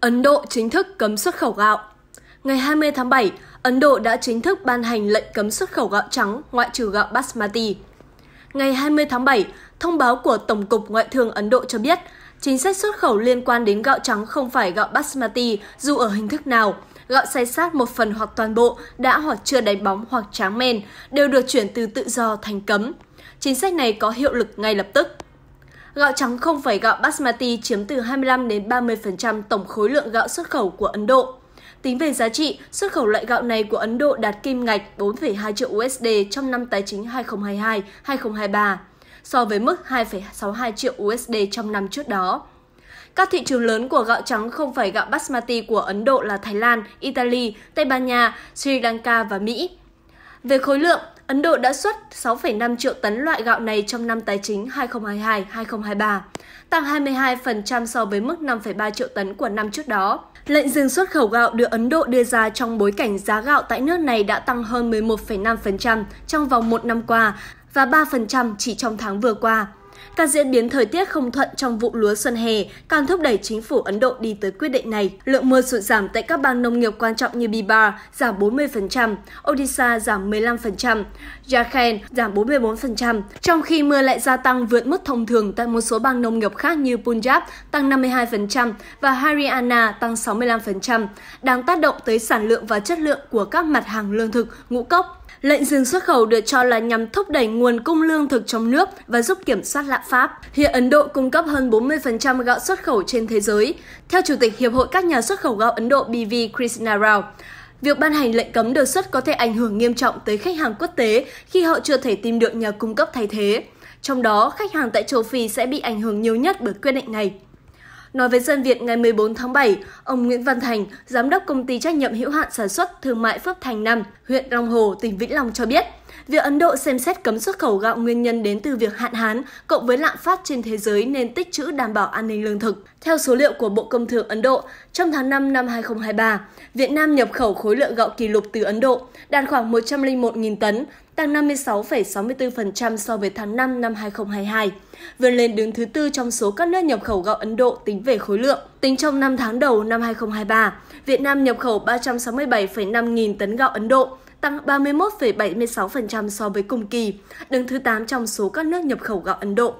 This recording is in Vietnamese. Ấn Độ chính thức cấm xuất khẩu gạo. Ngày 20 tháng 7, Ấn Độ đã chính thức ban hành lệnh cấm xuất khẩu gạo trắng ngoại trừ gạo Basmati. Ngày 20 tháng 7, thông báo của Tổng cục Ngoại thương Ấn Độ cho biết, chính sách xuất khẩu liên quan đến gạo trắng không phải gạo Basmati dù ở hình thức nào, gạo xay sát một phần hoặc toàn bộ đã hoặc chưa đánh bóng hoặc tráng men đều được chuyển từ tự do thành cấm. Chính sách này có hiệu lực ngay lập tức. Gạo trắng không phải gạo Basmati chiếm từ 25 đến 30% tổng khối lượng gạo xuất khẩu của Ấn Độ. Tính về giá trị, xuất khẩu loại gạo này của Ấn Độ đạt kim ngạch 4,2 triệu USD trong năm tài chính 2022-2023, so với mức 2,62 triệu USD trong năm trước đó. Các thị trường lớn của gạo trắng không phải gạo Basmati của Ấn Độ là Thái Lan, Italy, Tây Ban Nha, Sri Lanka và Mỹ. Về khối lượng, Ấn Độ đã xuất 6,5 triệu tấn loại gạo này trong năm tài chính 2022-2023, tăng 22% so với mức 5,3 triệu tấn của năm trước đó. Lệnh dừng xuất khẩu gạo được Ấn Độ đưa ra trong bối cảnh giá gạo tại nước này đã tăng hơn 11,5% trong vòng 1 năm qua và 3% chỉ trong tháng vừa qua. Các diễn biến thời tiết không thuận trong vụ lúa xuân hè càng thúc đẩy chính phủ Ấn Độ đi tới quyết định này. Lượng mưa sụt giảm tại các bang nông nghiệp quan trọng như Bihar giảm 40%, Odisha giảm 15%, Jharkhand giảm 44%, trong khi mưa lại gia tăng vượt mức thông thường tại một số bang nông nghiệp khác như Punjab tăng 52% và Haryana tăng 65%, đang tác động tới sản lượng và chất lượng của các mặt hàng lương thực, ngũ cốc. Lệnh dừng xuất khẩu được cho là nhằm thúc đẩy nguồn cung lương thực trong nước và giúp kiểm soát lạm phát. Hiện Ấn Độ cung cấp hơn 40% gạo xuất khẩu trên thế giới. Theo Chủ tịch Hiệp hội các nhà xuất khẩu gạo Ấn Độ BV Krishna Rao, việc ban hành lệnh cấm đầu xuất có thể ảnh hưởng nghiêm trọng tới khách hàng quốc tế khi họ chưa thể tìm được nhà cung cấp thay thế. Trong đó, khách hàng tại châu Phi sẽ bị ảnh hưởng nhiều nhất bởi quyết định này. Nói với Dân Việt ngày 14 tháng 7, ông Nguyễn Văn Thành, giám đốc công ty trách nhiệm hữu hạn sản xuất thương mại Phước Thành 5, huyện Long Hồ, tỉnh Vĩnh Long cho biết, việc Ấn Độ xem xét cấm xuất khẩu gạo nguyên nhân đến từ việc hạn hán cộng với lạm phát trên thế giới nên tích trữ đảm bảo an ninh lương thực. Theo số liệu của Bộ Công Thương Ấn Độ, trong tháng 5 năm 2023, Việt Nam nhập khẩu khối lượng gạo kỷ lục từ Ấn Độ, đạt khoảng 101.000 tấn, tăng 56,64% so với tháng 5 năm 2022, vươn lên đứng thứ tư trong số các nước nhập khẩu gạo Ấn Độ tính về khối lượng. Tính trong 5 tháng đầu năm 2023, Việt Nam nhập khẩu 367,5 nghìn tấn gạo Ấn Độ, tăng 31,76% so với cùng kỳ, đứng thứ 8 trong số các nước nhập khẩu gạo Ấn Độ.